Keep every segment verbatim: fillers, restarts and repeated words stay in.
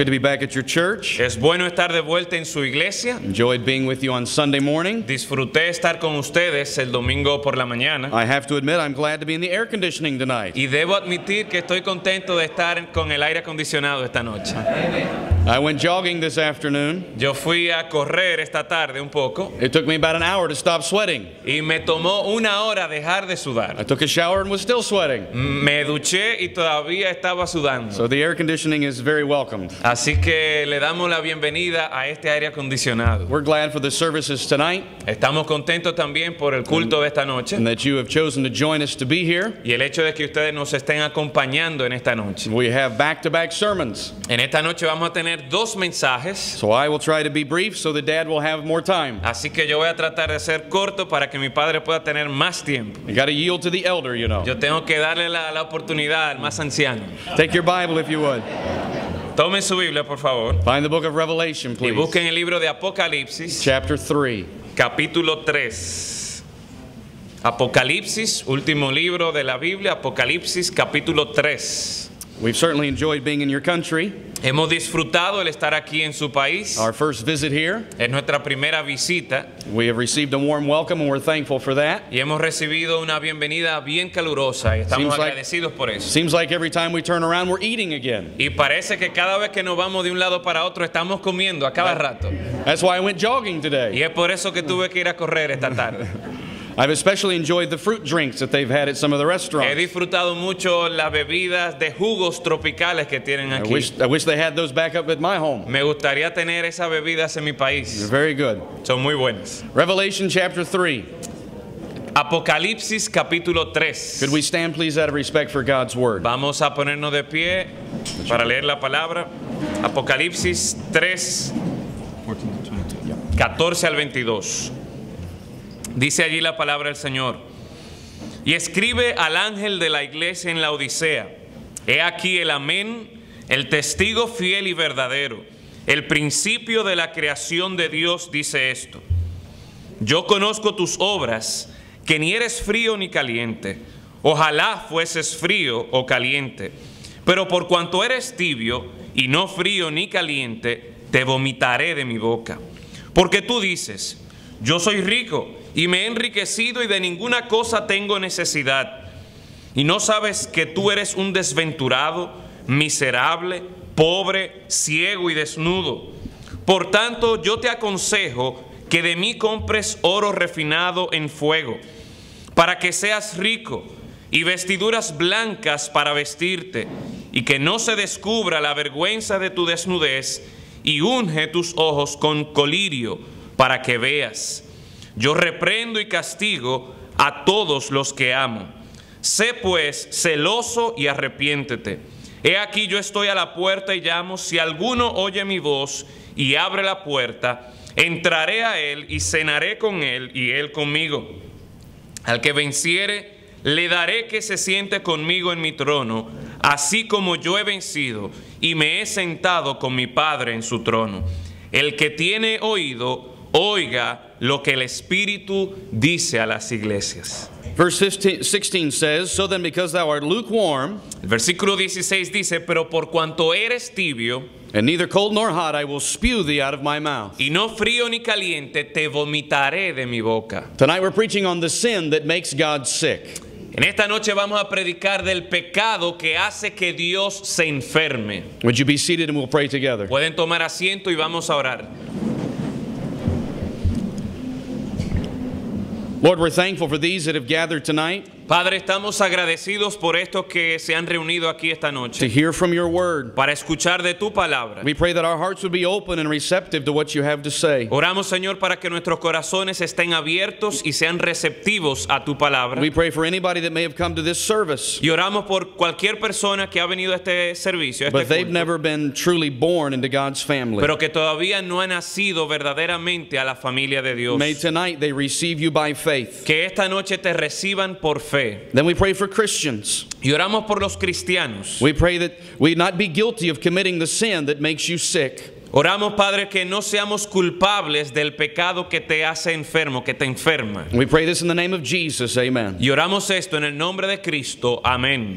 good to be back at your church. Es bueno estar de vuelta en su iglesia. Enjoyed being with you on Sunday morning. Disfruté estar con ustedes el domingo por la mañana. I have to admit I'm glad to be in the air conditioning tonight. Y debo admitir que estoy contento de estar con el aire acondicionado esta noche. I went jogging this afternoon. Yo fui a correr esta tarde un poco. It took me about an hour to stop sweating. Y me tomó una hora dejar de sudar. I took a shower and was still sweating. Me duché y todavía estaba sudando. So the air conditioning is very welcomed. Así que le damos la bienvenida a este aire acondicionado. We're glad for the services tonight. Estamos contentos también por el culto de esta noche. And that you have chosen to join us to be here. Y el hecho de que ustedes nos estén acompañando en esta noche. We have back-to-back sermons. En esta noche vamos a tener dos mensajes. So I will try to be brief so that Dad will have more time. Así que yo voy a tratar de ser corto para que mi padre pueda tener más tiempo. You gotta yield to the elder, you know. Yo tengo que darle la, la oportunidad al más anciano. Take your Bible if you would. Tomen su Biblia, por favor. Find the book of Revelation, please. Y busquen el libro de Apocalipsis. Chapter three. Capítulo tres. Apocalipsis, último libro de la Biblia, Apocalipsis capítulo tres. We've certainly enjoyed being in your country. Hemos disfrutado el estar aquí en su país. Our first visit here. Es nuestra primera visita. We have received a warm welcome and we're thankful for that. Y hemos recibido una bienvenida bien calurosa y estamos agradecidos por eso. Seems like every time we turn around we're eating again. Y parece que cada vez que nos vamos de un lado para otro estamos comiendo a cada rato. That's why I went jogging today. Y es por eso que tuve que ir a correr esta tarde. I've especially enjoyed the fruit drinks that they've had at some of the restaurants. He disfrutado mucho las bebidas de jugos tropicales que tienen aquí. I wish, I wish they had those back up at my home. Me gustaría tener esas bebidas en mi país. They're very good. Son muy buenas. Revelation chapter three. Apocalipsis capítulo tres. Could we stand please out of respect for God's word? Vamos a ponernos de pie para leer la palabra. Apocalipsis tres, catorce al veintidós. Dice allí la palabra del Señor: y escribe al ángel de la iglesia en Laodicea, he aquí el amén, el testigo fiel y verdadero, el principio de la creación de Dios, dice esto: yo conozco tus obras, que ni eres frío ni caliente. Ojalá fueses frío o caliente, pero por cuanto eres tibio y no frío ni caliente, te vomitaré de mi boca. Porque tú dices: yo soy rico y me he enriquecido y de ninguna cosa tengo necesidad. Y no sabes que tú eres un desventurado, miserable, pobre, ciego y desnudo. Por tanto, yo te aconsejo que de mí compres oro refinado en fuego, para que seas rico, y vestiduras blancas para vestirte, y que no se descubra la vergüenza de tu desnudez, y unge tus ojos con colirio, para que veas. Yo reprendo y castigo a todos los que amo. Sé pues celoso y arrepiéntete. He aquí yo estoy a la puerta y llamo. Si alguno oye mi voz y abre la puerta, entraré a él y cenaré con él y él conmigo. Al que venciere, le daré que se siente conmigo en mi trono, así como yo he vencido y me he sentado con mi Padre en su trono. El que tiene oído, oiga lo que el Espíritu dice a las iglesias. Verse sixteen says, so then because thou art lukewarm, el versículo dieciséis dice, pero por cuanto eres tibio, and neither cold nor hot, I will spew thee out of my mouth. Y no frío ni caliente, te vomitaré de mi boca. Tonight we're preaching on the sin that makes God sick. En esta noche vamos a predicar del pecado que hace que Dios se enferme. Would you be seated and we'll pray together? Pueden tomar asiento y vamos a orar. Lord, we're thankful for these that have gathered tonight. Padre, estamos agradecidos por estos que se han reunido aquí esta noche. To hear from your word. Para escuchar de tu palabra. We pray that our hearts would be open and receptive to what you have to say. Oramos, Señor, para que nuestros corazones estén abiertos y sean receptivos a tu palabra. We pray for anybody that may have come to this service. Y oramos por cualquier persona que ha venido a este servicio, a este But culto. They've never been truly born into God's family. Pero que todavía no ha nacido verdaderamente a la familia de Dios. May tonight they receive you by faith. Que esta noche te reciban por fe. Then we pray for Christians. Y oramos por los cristianos. We pray that we not be guilty of committing the sin that makes you sick. Oramos, Padre, que no seamos culpables del pecado que te hace enfermo, que te enferma. We pray this in the name of Jesus. Amen. Y oramos esto en el nombre de Cristo. Amén.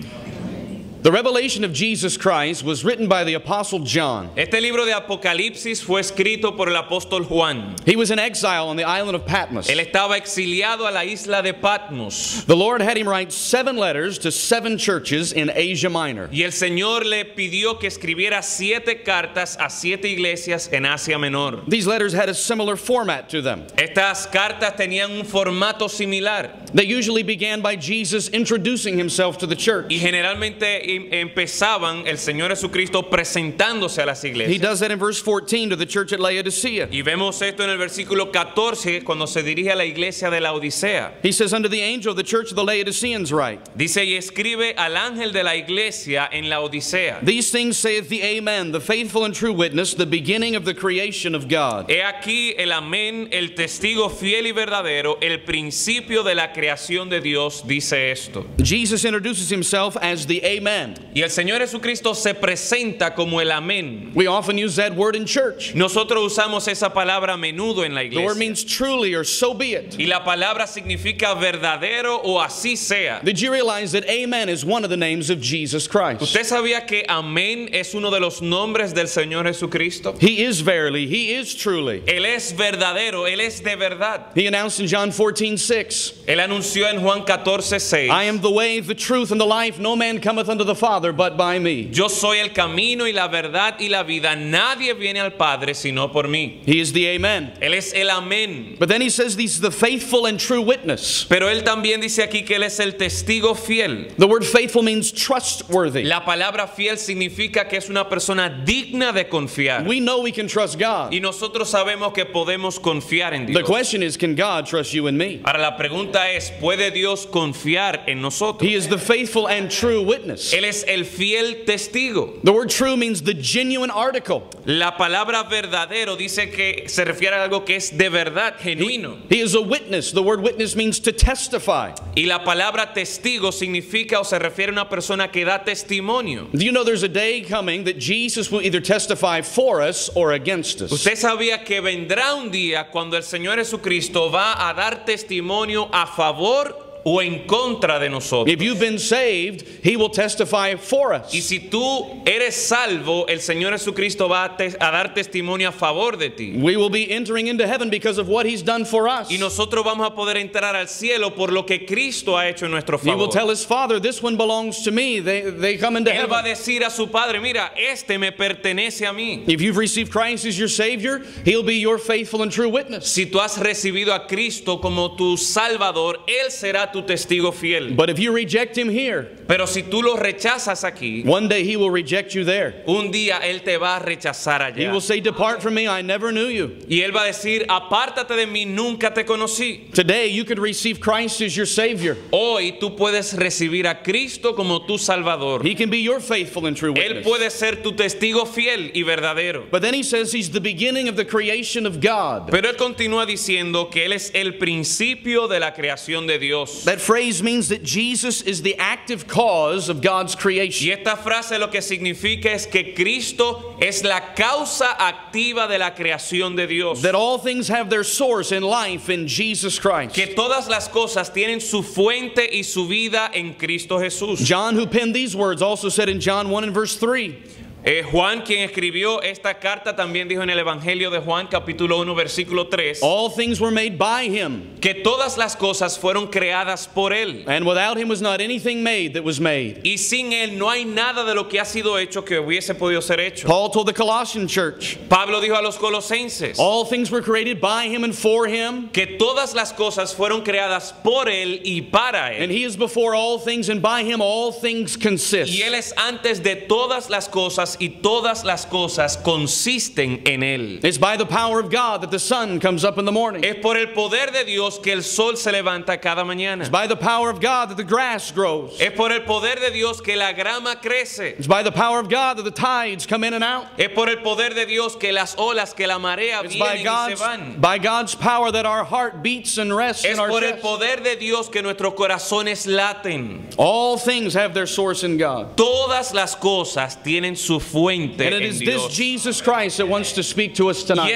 The revelation of Jesus Christ was written by the apostle John. Este libro de Apocalipsis fue escrito por el apóstol Juan. He was in exile on the island of Patmos. Él estaba exiliado a la isla de Patmos. The Lord had him write seven letters to seven churches in Asia Minor. Y el Señor le pidió que escribiera siete cartas a siete iglesias en Asia Menor. These letters had a similar format to them. Estas cartas tenían un formato similar. They usually began by Jesus introducing himself to the church. Y generalmente empezaban el Señor Jesucristo presentándose a las iglesias. He does that in verse fourteen to the church at Laodicea. Y vemos esto en el versículo catorce cuando se dirige a la iglesia de Laodicea. He says unto the angel of the church of the Laodiceans write. Dice y escribe al ángel de la iglesia en Laodicea. These things saith the Amen, the faithful and true witness, the beginning of the creation of God. He aquí el Amén, el testigo fiel y verdadero, el principio de la creación de Dios, dice esto. Jesus introduces himself as the Amen. Y el Señor Jesucristo se presenta como el Amén. We often use that word in church. Nosotros usamos esa palabra a menudo en la iglesia. The word means truly or so be it. Y la palabra significa verdadero o así sea. Did you realize that Amen is one of the names of Jesus Christ? ¿Usted sabía que Amén es uno de los nombres del Señor Jesucristo? He is verily, he is truly. Él es verdadero, él es de verdad. He announced in John fourteen six. Él anunció en Juan catorce seis. I am the way, the truth, and the life. No man cometh unto the Father but by me. Yo soy el camino y la verdad y la vida. Nadie viene al Padre sino por mí. He is the Amen. Él es el Amén. But then he says he's the faithful and true witness. Pero él también dice aquí que él es el testigo fiel. The word faithful means trustworthy. La palabra fiel significa que es una persona digna de confiar. We know we can trust God. Y nosotros sabemos que podemos confiar en Dios. The question is, can God trust you and me? Ahora la pregunta es, ¿puede Dios confiar en nosotros? He is the faithful and true witness. Él es el fiel testigo. The word true means the genuine article. La palabra verdadero dice que se refiere a algo que es de verdad, genuino. He, he is a witness. The word witness means to testify. Y la palabra testigo significa o se refiere a una persona que da testimonio. Do you know there's a day coming that Jesus will either testify for us or against us? ¿Usted sabía que vendrá un día cuando el Señor Jesucristo va a dar testimonio a favor o en contra de nosotros? If you've been saved, he will testify for us. Y si tú eres salvo, el Señor Jesucristo va a, te a dar testimonio a favor de ti. We will be entering into heaven because of what he's done for us. Y nosotros vamos a poder entrar al cielo por lo que Cristo ha hecho en nuestro favor. He will tell his father, this one belongs to me. They, they come into Él heaven. Va a decir a su padre, mira, este me pertenece a mí. If you've received Christ as your Savior, he'll be your faithful and true witness. Si tú has recibido a Cristo como tu Salvador, Él será tu testigo fiel. But if you reject him here, pero si tú lo rechazas aquí, one day he will reject you there. Un día él te va a rechazar allá. He will say, depart from me, I never knew you. Y él va a decir, apártate de mí, nunca te conocí. Today you could receive Christ as your Savior. Hoy tú puedes recibir a Cristo como tu Salvador. He can be your faithful and true witness. Él puede ser tu testigo fiel y verdadero. But then he says he's the beginning of the creation of God. Pero él continúa diciendo que él es el principio de la creación de Dios. That phrase means that Jesus is the active cause of God's creation. Y esta frase lo que significa es que Cristo es la causa activa de la creación de Dios. That all things have their source in life in Jesus Christ. Que todas las cosas tienen su fuente y su vida en Cristo Jesús. John, who penned these words, also said in John one and verse three. Eh, Juan, quien escribió esta carta, también dijo en el Evangelio de Juan capítulo uno versículo tres, all things were made by him, que todas las cosas fueron creadas por él, and without him was not anything made that was made, y sin él no hay nada de lo que ha sido hecho que hubiese podido ser hecho. Paul told the Colossian church, Pablo dijo a los colosenses, all things were created by him and for him, que todas las cosas fueron creadas por él y para él, and he is before all things and by him all things consist, y él es antes de todas las cosas y todas las cosas consisten en él. It's by the power of God that the sun comes up in the morning. Es por el poder de Dios que el sol se levanta cada mañana. It's by the power of God that the grass grows. Es por el poder de Dios que la grama crece. It's by the power of God that the tides come in and out. Es por el poder de Dios que las olas, que la marea vienen y se van. By God's power that our heart beats and rests in our chest. Es por el poder de Dios que nuestros corazones laten. All things have their source in God. Todas las cosas tienen su fuente en Dios. Y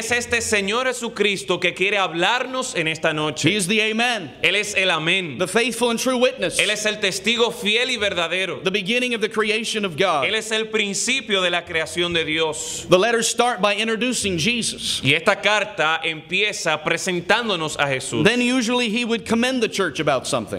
es este Señor Jesucristo que quiere hablarnos en esta noche. Él es el amén. Él es el testigo fiel y verdadero. Él es el principio de la creación de Dios. Y esta carta empieza presentándonos a Jesús.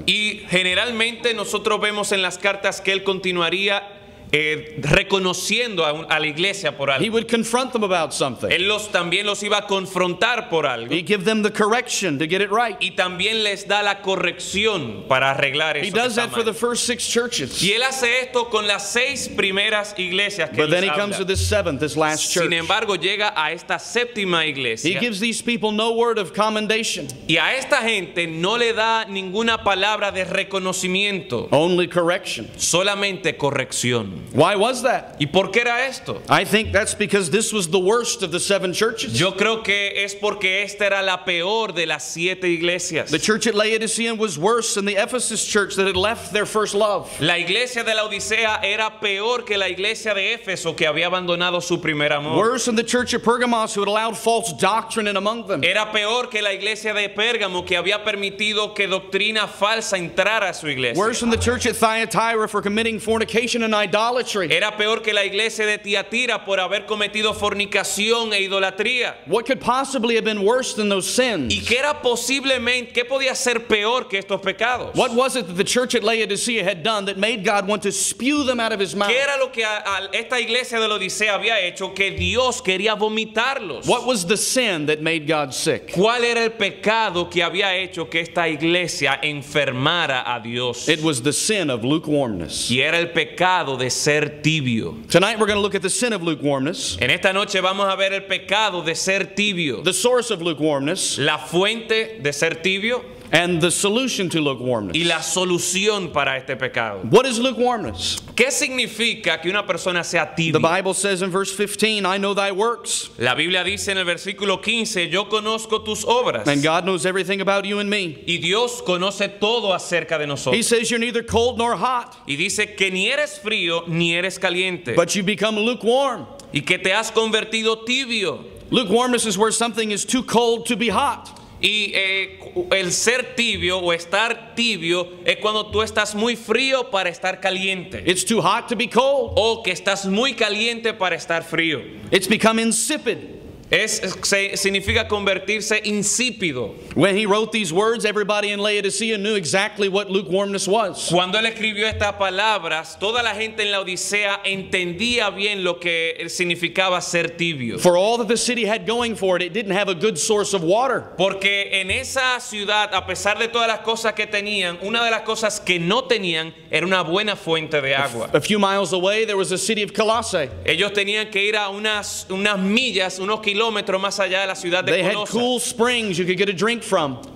Y generalmente nosotros vemos en las cartas que él continuaría Eh, reconociendo a, un, a la iglesia por algo. He would confront them about something. Él los, también los iba a confrontar por algo. He give them the correction to get it right. Y también les da la corrección para arreglar eso. He does that for the first six churches. Y él hace esto con las seis primeras iglesias que But then he habla. comes to this seventh, this last church. Sin embargo, llega a esta séptima iglesia. He gives these people no word of commendation. Y a esta gente no le da ninguna palabra de reconocimiento. Only correction. Solamente corrección. Why was that? ¿Y por qué era esto? I think that's because this was the worst of the seven churches. Yo creo que es porque esta era la peor de las siete iglesias. The church at Laodicea was worse than the Ephesus church that had left their first love. La iglesia de Laodicea era peor que la iglesia de Éfeso que había abandonado su primer amor. Worse than the church at Pergamos who had allowed false doctrine in among them. Era peor que la iglesia de Pérgamo que había permitido que doctrina falsa entrara a su iglesia. Worse than the church at Thyatira for committing fornication and idolatry. Era peor que la iglesia de Thyatira por haber cometido fornicación e idolatría. What could possibly have been worse than those sins? ¿Y qué era posiblemente, qué podía ser peor que estos pecados? What was it that the church at Laodicea had done that made God want to spew them out of his mouth? ¿Qué era lo que a, a esta iglesia de Laodicea había hecho que Dios quería vomitarlos? What was the sin that made God sick? ¿Cuál era el pecado que había hecho que esta iglesia enfermara a Dios? It was the sin of lukewarmness. Y era el pecado de ser tibio. Tonight we're going to look at the sin of lukewarmness. En esta noche vamos a ver el pecado de ser tibio. The source of lukewarmness. La fuente de ser tibio. And the solution to lukewarmness. Y la solución para este pecado. What is lukewarmness? ¿Qué significa que una persona sea tibia? The Bible says in verse fifteen, I know thy works. La Biblia dice en el versículo quince, yo conozco tus obras. And God knows everything about you and me. Y Dios conoce todo acerca de nosotros. He says you're neither cold nor hot. Y dice que ni eres frío ni eres caliente. But you become lukewarm. Y que te has convertido tibio. Lukewarmness is where something is too cold to be hot. Y eh, el ser tibio o estar tibio es cuando tú estás muy frío para estar caliente. It's too hot to be cold. O que estás muy caliente para estar frío. It's become insipid. Es, se, significa convertirse insípido. When he wrote these words, everybody in Laodicea knew exactly what lukewarmness was. Cuando él escribió estas palabras, toda la gente en Laodicea entendía bien lo que significaba ser tibio. For all that the city had going for it, it didn't have a good source of water. Porque en esa ciudad, a pesar de todas las cosas que tenían, una de las cosas que no tenían era una buena fuente de agua. A, a few miles away, there was the city of Colossae. Ellos tenían que ir a unas unas millas, unos kilómetros más allá de la ciudad de Colossae.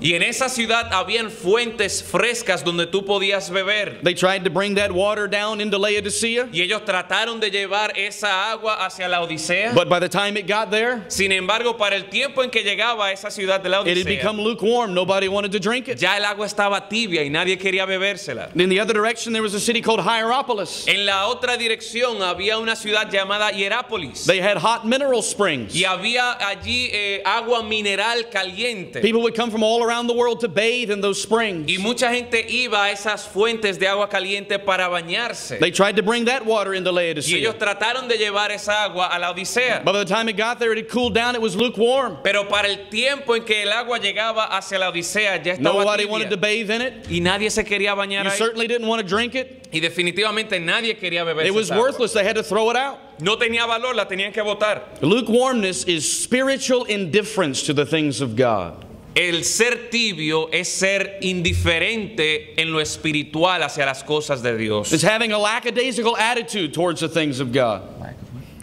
Y en esa ciudad habían fuentes frescas donde tú podías beber. They tried to bring that water down into Laodicea. Y ellos trataron de llevar esa agua hacia Laodicea. But by the time it got there, sin embargo, para el tiempo en que llegaba a esa ciudad de Laodicea, it had become lukewarm. Nobody wanted to drink it. Ya el agua estaba tibia y nadie quería bebérsela. In the other direction, there was a city called Hierapolis. En la otra dirección había una ciudad llamada Hierapolis. They had hot mineral springs. Y había allí eh, agua mineral caliente. People would come from all around the world to bathe in those springs. Y mucha gente iba a esas fuentes de agua caliente para bañarse. They tried to bring that water into Laodicea. Y ellos trataron de llevar esa agua a Laodicea. But by the time it got there, it had cooled down. It was lukewarm. Pero para el tiempo en que el agua llegaba hacia Laodicea ya estaba Nobody tibia. wanted to bathe in it. Y nadie se quería bañar. You ahí. certainly didn't want to drink it. Y definitivamente nadie quería beber. It was agua. worthless. They had to throw it out. No tenía valor, la tenían que botar. Lukewarmness is spiritual indifference to the things of God. El ser tibio es ser indiferente en lo espiritual hacia las cosas de Dios. It's having a lackadaisical attitude towards the things of God.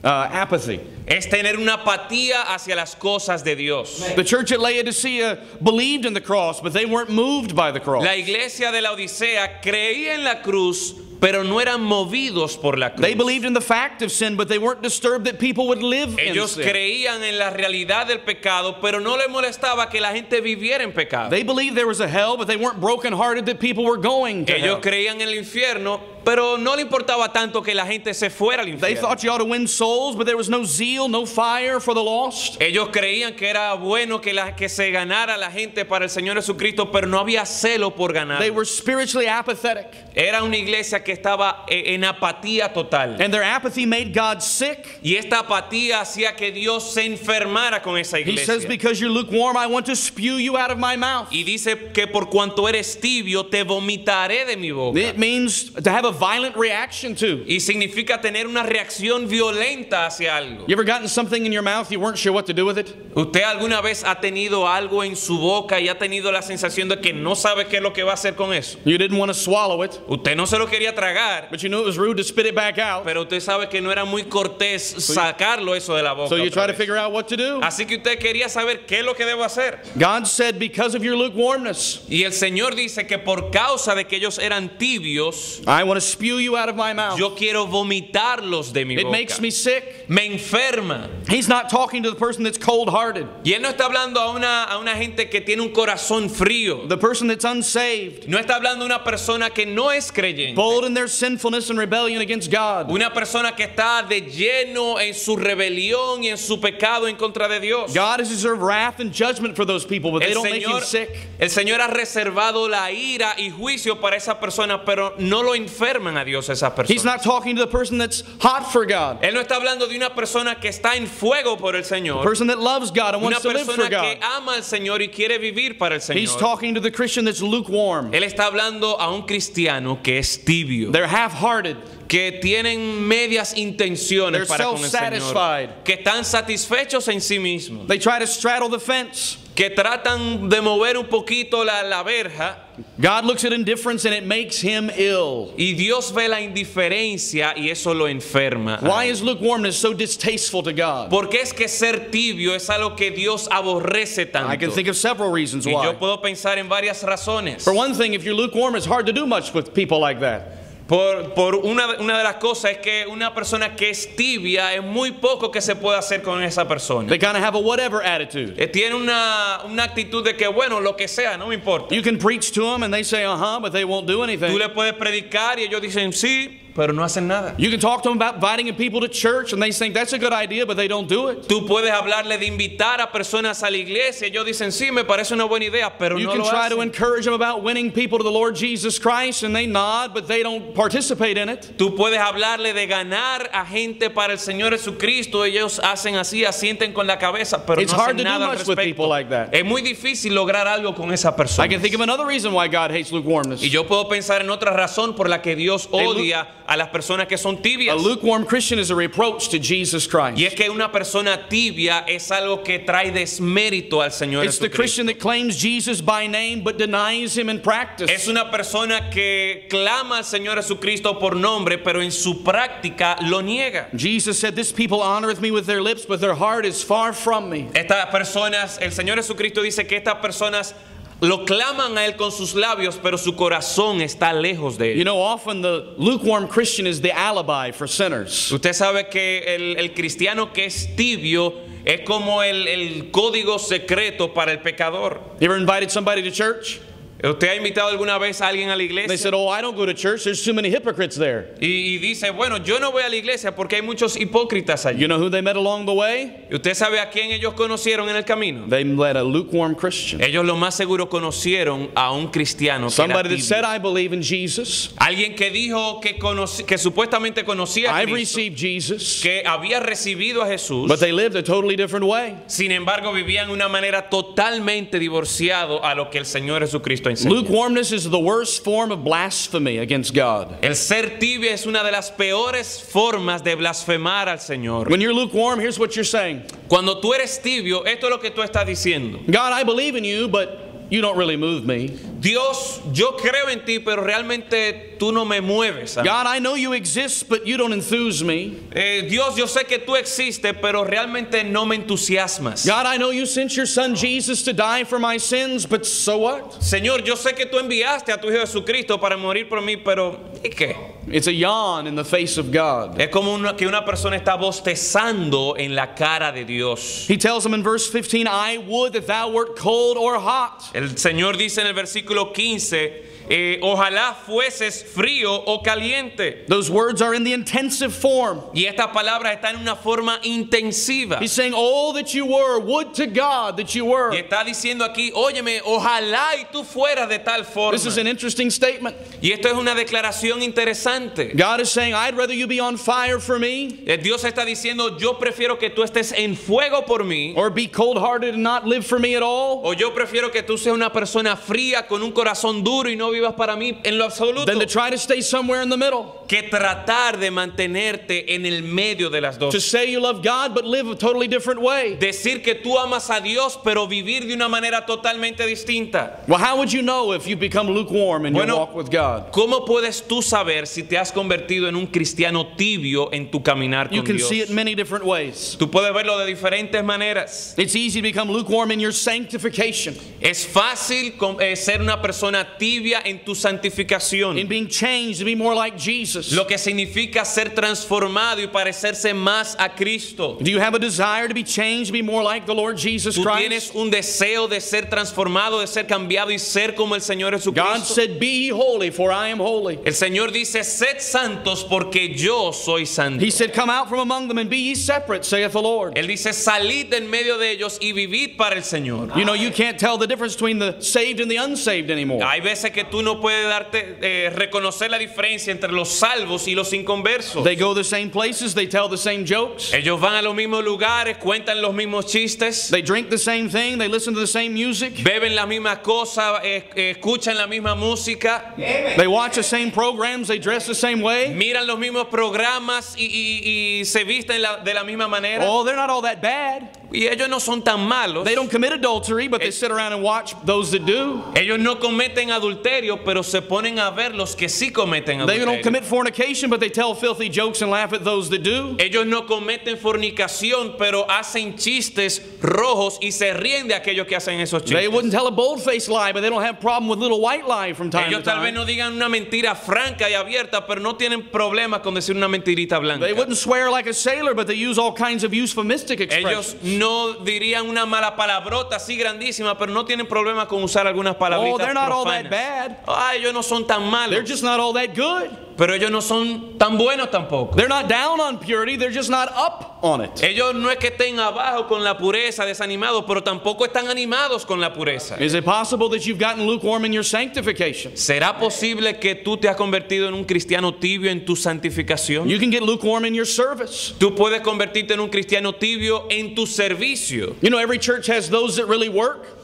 Uh, apathy. Es tener una apatía hacia las cosas de Dios. The church at Laodicea believed in the cross, but they weren't moved by the cross. La iglesia de Laodicea creía en la cruz, pero no eran movidos por la cruz. They believed in the fact of sin, but they weren't disturbed that people would live in sin. Ellos creían en la realidad del pecado, pero no les molestaba que la gente viviera en pecado. They believed there was a hell, but they weren't broken-hearted that people were going to hell. Ellos creían en el infierno, Pero no le importaba tanto que la gente se fuera al infierno. They thought you ought to win souls, but there was no zeal, no fire for the lost. Ellos creían que era bueno que la que se ganara la gente para el Señor Jesucristo, pero no había celo por ganar. They were spiritually apathetic. Era una iglesia que estaba en apatía total. And their apathy made God sick. Y esta apatía hacía que Dios se enfermara con esa iglesia. He says, because you're lukewarm, I want to spew you out of my mouth. Y dice que por cuanto eres tibio, te vomitaré de mi boca. It means to have a violent reaction to. Y significa tener una reacción violenta hacia algo. You ever gotten something in your mouth you weren't sure what to do with it? ¿Usted alguna vez ha tenido algo en su boca y ha tenido la sensación de que no sabe qué es lo que va a hacer con eso? You didn't want to swallow it. Usted no se lo quería tragar. But you knew it was rude to spit it back out. Pero usted sabe que no era muy cortés so sacarlo eso de la boca. So you try to figure out what to do. Así que usted quería saber qué es lo que debo hacer. God said, because of your lukewarmness. Y el Señor dice que por causa de que ellos eran tibios, I want to spew you out of my mouth. Yo quiero vomitarlos de mi boca. It makes me sick. Me enferma. He's not talking to the person that's cold-hearted. Y él no está hablando a una a una gente que tiene un corazón frío. The person that's unsaved. No está hablando a una persona que no es creyente. Bold in their sinfulness and rebellion against God. Una persona que está de lleno en su rebelión y en su pecado en contra de Dios. God has reserved wrath and judgment for those people, but they don't make you sick. El Señor ha reservado la ira y juicio para esa persona, pero no lo enferman a Dios esas personas. He's not talking to the person that's hot for God. Él no está hablando de una persona que está en fuego por el Señor. The person that loves God and wants to live for God. Una persona que ama al Señor y quiere vivir para el Señor. He's talking to the Christian that's lukewarm. Él está hablando a un cristiano que es tibio. They're half-hearted. Que tienen medias intenciones para con el Señor, que están satisfechos en sí mismos. They try to straddle the fence. Que tratan de mover un poquito la, la verja. God looks at indifference and it makes him ill. Y Dios ve la indiferencia y eso lo enferma. Why is lukewarmness so distasteful to God? Porque es que ser tibio es algo que Dios aborrece tanto. I can think of several reasons why. Y yo puedo pensar en varias razones. For one thing, if you're lukewarm, it's hard to do much with people like that. Por, por una, una de las cosas es que una persona que es tibia es muy poco que se puede hacer con esa persona. They kind of have a whatever attitude. Tiene una, una actitud de que bueno, lo que sea, no me importa. You can preach to them and they say, uh-huh, but they won't do anything. Tú le puedes predicar y ellos dicen sí, pero no hacen nada. You can talk to them about inviting people to church and they think that's a good idea, but they don't do it. Tú puedes hablarle de invitar a personas a la iglesia, ellos dicen sí, me parece una buena idea, pero you no lo hacen. You can try to encourage them about winning people to the Lord Jesus Christ and they nod, but they don't participate in it. Tú puedes hablarle de ganar a gente para el Señor Jesucristo, ellos hacen así, asienten con la cabeza, pero it's no hacen nada al respecto. Like that. Es muy difícil lograr algo con esa persona. I can think of another reason why God hates lukewarmness. Y yo puedo pensar en otra razón por la que Dios odia a las personas que son tibias. A lukewarm Christian is a reproach to Jesus Christ. Y es que una persona tibia es algo que trae desmérito al Señor Jesucristo. It's the Christian that claims Jesus by name but denies him in practice. Es una persona que clama al Señor Jesucristo por nombre, pero en su práctica lo niega. Jesus said, "This people honoreth me with their lips, but their heart is far from me." Estas personas, el Señor Jesucristo dice que estas personas lo claman a él con sus labios, pero su corazón está lejos de él. You know, often the lukewarm Christian is the alibi for sinners. Usted sabe que el, el cristiano que es tibio es como el, el código secreto para el pecador. You ever invited somebody to church? ¿Usted ha invitado alguna vez a alguien a la iglesia? They said, "Oh, I don't go to church. There's too many hypocrites there." Y, y dice, bueno, yo no voy a la iglesia porque hay muchos hipócritas allí. You know who they met along the way? ¿Usted sabe a quién ellos conocieron en el camino? They met a lukewarm Christian. Ellos lo más seguro conocieron a un cristiano. Somebody that said, "I believe in Jesus." Alguien que dijo que conoce, que supuestamente conocía a Cristo. I've received Jesus. Que había recibido a Jesús. But they lived a totally different way. Sin embargo, vivían una manera totalmente divorciado a lo que el Señor Jesucristo. Lukewarmness is the worst form of blasphemy against God. El ser tibio es una de las peores formas de blasfemar al Señor. When you're lukewarm, here's what you're saying. Cuando tú eres tibio, esto es lo que tú estás diciendo. God, I believe in you, but you don't really move me. Dios, yo creo en ti, pero realmente tú no me mueves. ¿Sabes? God, I know you exist, but you don't enthuse me. Eh, Dios, yo sé que tú existes, pero realmente no me entusiasmas. God, I know you sent your son Jesus to die for my sins, but so what? Señor, yo sé que tú enviaste a tu hijo Jesucristo para morir por mí, pero ¿y qué? It's a yawn in the face of God. Es como una, que una persona está bostezando en la cara de Dios. He tells him in verse fifteen, "I would that thou wert cold or hot." El Señor dice en el versículo quince, Eh, ojalá fueses frío o caliente. Those words are in the intensive form. Y estas palabras están en una forma intensiva. He's saying, "Oh, that you were, would to God that you were." Y está diciendo aquí, óyeme, ojalá y tú fueras de tal forma. This is an interesting statement. Y esto es una declaración interesante. God is saying, "I'd rather you be on fire for me." Dios está diciendo, yo prefiero que tú estés en fuego por mí. Or be cold-hearted and not live for me at all. O yo prefiero que tú seas una persona fría con un corazón duro y no vivas para mí en lo absoluto. Than to try to stay somewhere in the middle. Que tratar de mantenerte en el medio de las dos. To say you love God but live a totally different way. Decir que tú amas a Dios pero vivir de una manera totalmente distinta. Well, how would you know if you've become lukewarm in bueno, your walk with God? ¿Cómo puedes tú saber si te has convertido en un cristiano tibio en tu caminar con you Dios? You can see it many different ways. Tú puedes verlo de diferentes maneras. It's easy to become lukewarm in your sanctification. Es fácil ser una persona tibia en tu santificación. In being changed to be more like Jesus. Lo que significa ser transformado y parecerse más a Cristo. Do you have a desire to be changed to be more like the Lord Jesus Christ? ¿Tú tienes un deseo de ser transformado, de ser cambiado y ser como el Señor Jesucristo? God said, "Be holy, for I am holy." El Señor dice, "Sed santos, porque yo soy santo." He said, "Come out from among them and be ye separate," saith the Lord. Él dice, "Salid en medio de ellos y vivid para el Señor." You know, you can't tell the difference between the saved and the unsaved anymore. Hay veces que tú no puedes darte eh, reconocer la diferencia entre los salvos y los inconversos. They go the same places, they tell the same jokes. Ellos van a los mismos lugares, cuentan los mismos chistes. They drink the same thing, they listen to the same music. Beben la misma cosa, eh, eh, escuchan la misma música. Yeah. They watch the same programs, they dress the same way. Miran los mismos programas y, y, y se visten la, de la misma manera. Oh, they're not all that bad. Y ellos no son tan malos. They don't commit adultery, but they sit around and watch those that do. Ellos no cometen adulterio, pero se ponen a ver los que sí cometen adulterio. They don't commit fornication, but they tell filthy jokes and laugh at those that do. Ellos no cometen fornicación, pero hacen chistes rojos y se ríen de aquellos que hacen esos chistes. They wouldn't tell a bold-faced lie, but they don't have problem with little white lie from time ellos to time. Ellos tal vez no digan una mentira franca y abierta, pero no tienen problemas con decir una mentirita blanca. They wouldn't swear like a sailor, but they use all kinds of euphemistic expressions. Ellos no dirían una mala palabrota así grandísima, pero no tienen problema con usar algunas palabritas oh, profanas. Ah, ellos no son tan malos. They're just not all that good. Pero ellos no son tan buenos tampoco. They're not down on purity, they're just not up on it. Ellos no es que estén abajo con la pureza, desanimados, pero tampoco están animados con la pureza. Is it possible that you've gotten lukewarm in your sanctification? ¿Será posible que tú te has convertido en un cristiano tibio en tu santificación? You can get lukewarm in your service. Tú puedes convertirte en un cristiano tibio en tu servicio. You know, every church has those that really work.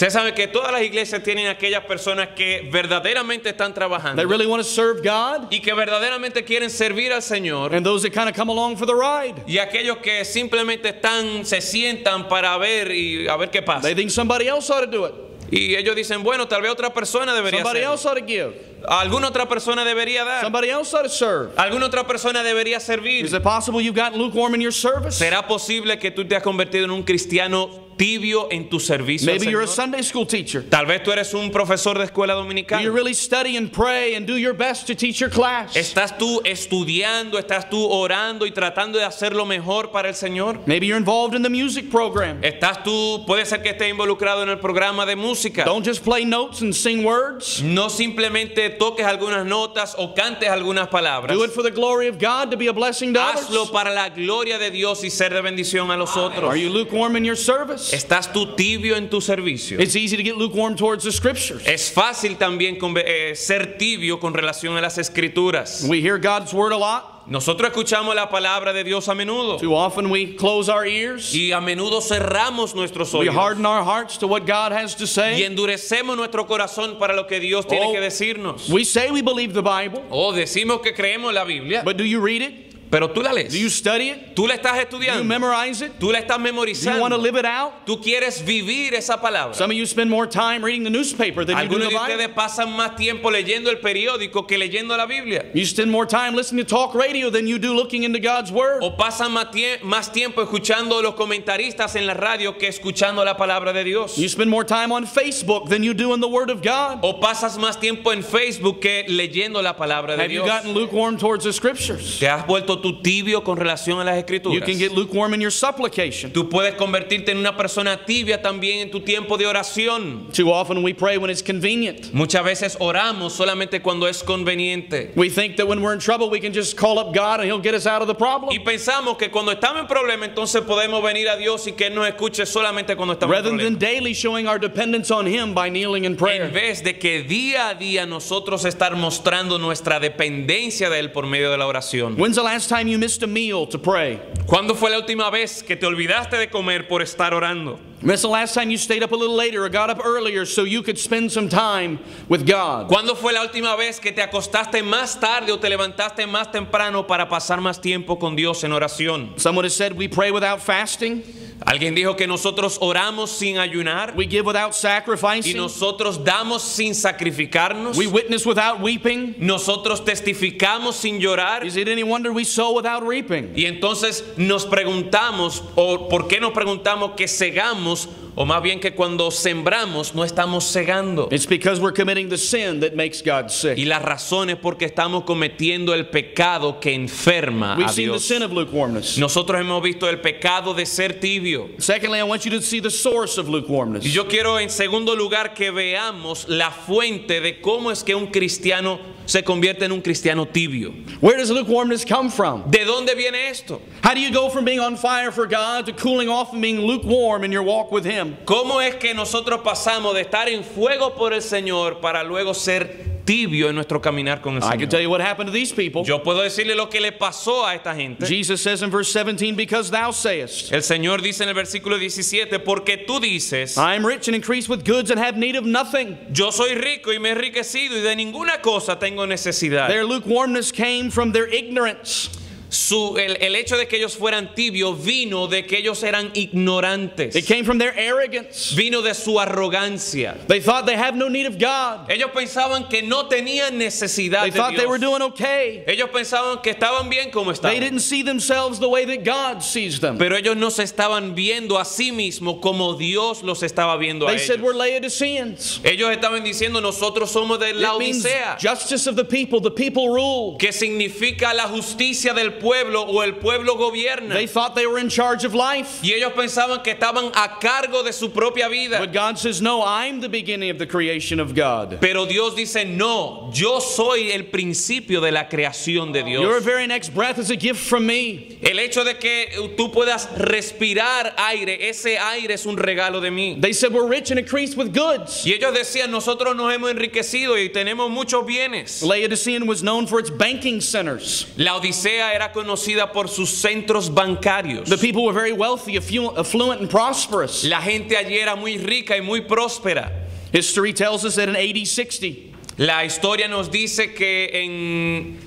Usted sabe que todas las iglesias tienen aquellas personas que verdaderamente están trabajando. They really want to serve God. Y que verdaderamente quieren servir al Señor. And those that kind of come along for the ride. Y aquellos que simplemente están, se sientan para ver y a ver qué pasa. They think somebody else ought to do it. Y ellos dicen, bueno, tal vez otra persona debería somebody hacerlo. Else ought to give. Alguna otra persona debería dar. Somebody else ought to serve. Alguna otra persona debería servir. Is it possible you've gotten lukewarm in your service? ¿Será posible que tú te has convertido en un cristiano tibio en tu servicio? Maybe you're a Sunday school teacher. Tal vez tú eres un profesor de escuela dominical. Do you really study and pray and do your best to teach your class? ¿Estás tú estudiando, estás tú orando y tratando de hacer lo mejor para el Señor? Maybe you're involved in the music program. ¿Estás tú, puede ser que estés involucrado en el programa de música? Don't just play notes and sing words. No simplemente toques algunas notas o cantes algunas palabras. Do it for the glory of God to be a blessing to others. Hazlo para la gloria de Dios y ser de bendición a los otros. Are you lukewarm in your service? ¿Estás tú tibio en tu servicio? It's easy to get lukewarm towards the scriptures. Es fácil también con, eh, ser tibio con relación a las escrituras. We hear God's word a lot. Nosotros escuchamos la palabra de Dios a menudo. Too often we close our ears. Y a menudo cerramos nuestros oídos. We harden our hearts to what God has to say. Y endurecemos nuestro corazón para lo que Dios oh, tiene que decirnos. We say we believe the Bible. Oh, decimos que creemos la Biblia. But do you read it? Pero tú la lees. Do you study it? Tú la estás estudiando. Do you memorize it? Tú la estás memorizando. Do you want to live it out? Tú quieres vivir esa palabra. Some of you spend more time reading the newspaper than you do the Bible. Algunos de ustedes pasan más tiempo leyendo el periódico que leyendo la Biblia. You spend more time listening to talk radio than you do looking into God's word. O pasan más, tie más tiempo escuchando los comentaristas en la radio que escuchando la palabra de Dios. You spend more time on Facebook than you do in the word of God. O pasas más tiempo en Facebook que leyendo la palabra de Dios. Have you gotten lukewarm towards the scriptures? Te has vuelto pronto tú tibio con relación a las Escrituras. You can get lukewarm in your supplication. Tú puedes convertirte en una persona tibia también en tu tiempo de oración. Too often we pray when it's convenient. Muchas veces oramos solamente cuando es conveniente. We think that when we're in trouble we can just call up God and he'll get us out of the problem. Y pensamos que cuando estamos en problema entonces podemos venir a Dios y que él nos escuche solamente cuando estamos en problema. Rather than daily showing our dependence on him by kneeling in prayer. En vez de que día a día nosotros estar mostrando nuestra dependencia de él por medio de la oración. When's the last time you missed a meal to pray? ¿Cuándo fue la última vez que te olvidaste de comer por estar orando? When's the last time you stayed up a little later or got up earlier so you could spend some time with God? ¿Cuándo fue la última vez que te acostaste más tarde o te levantaste más temprano para pasar más tiempo con Dios en oración? Someone has said we pray without fasting. Alguien dijo que nosotros oramos sin ayunar. We give without sacrificing. Y nosotros damos sin sacrificarnos. We witness without weeping. Nosotros testificamos sin llorar. Is it any wonder we sow without reaping? Y entonces nos preguntamos, o por qué nos preguntamos que segamos, o más bien que cuando sembramos no estamos segando. It's because we're committing the sin that makes God sick. Y la razón es porque estamos cometiendo el pecado que enferma We've a seen Dios. The sin of lukewarmness. Nosotros hemos visto el pecado de ser tibio. Secondly, I want you to see the source of lukewarmness. Y yo quiero en segundo lugar que veamos la fuente de cómo es que un cristiano se convierte en un cristiano tibio. Where does lukewarmness come from? ¿De dónde viene esto? How do you go from being on fire for God to cooling off and being lukewarm in your walk with him? ¿Cómo es que nosotros pasamos de estar en fuego por el Señor para luego ser tibio en nuestro caminar con el Señor? I can tell you what happened to these people. Yo puedo decirle lo que le pasó a esta gente. Jesus says in verse seventeen, because thou sayest. El Señor dice en el versículo diecisiete, porque tú dices, I am rich and increased with goods and have need of nothing. Yo soy rico y me he enriquecido y de ninguna cosa tengo necesidad. Their lukewarmness came from their ignorance. Su, el, el hecho de que ellos fueran tibios vino de que ellos eran ignorantes. It came from their arrogance. Vino de su arrogancia. They thought they had no need of God. Ellos pensaban que no tenían necesidad they de thought Dios. They were doing okay. Ellos pensaban que estaban bien como estaban. They didn't see themselves the way that God sees them. Pero ellos no se estaban viendo a sí mismos como Dios los estaba viendo they a said, ellos. We're Laodiceans. Ellos estaban diciendo nosotros somos de Laodicea. Justice of the people, the people rule. Que significa la justicia del pueblo o el pueblo gobierna. They thought they were in charge of life. Y ellos pensaban que estaban a cargo de su propia vida. But God says, no, I'm the beginning of the creation of God. Pero Dios dice, no, yo soy el principio de la creación de Dios. Your very next breath is a gift from me. El hecho de que tú puedas respirar aire, ese aire es un regalo de mí. They said, we're rich and increased with goods. Y ellos decían, nosotros nos hemos enriquecido y tenemos muchos bienes. Laodicea was known for its banking centers. Laodicea era conocida por sus centros bancarios. The people were very wealthy, affluent and prosperous. La gente allí era muy rica y muy próspera. History tells us that in A D sixty. La historia nos dice que en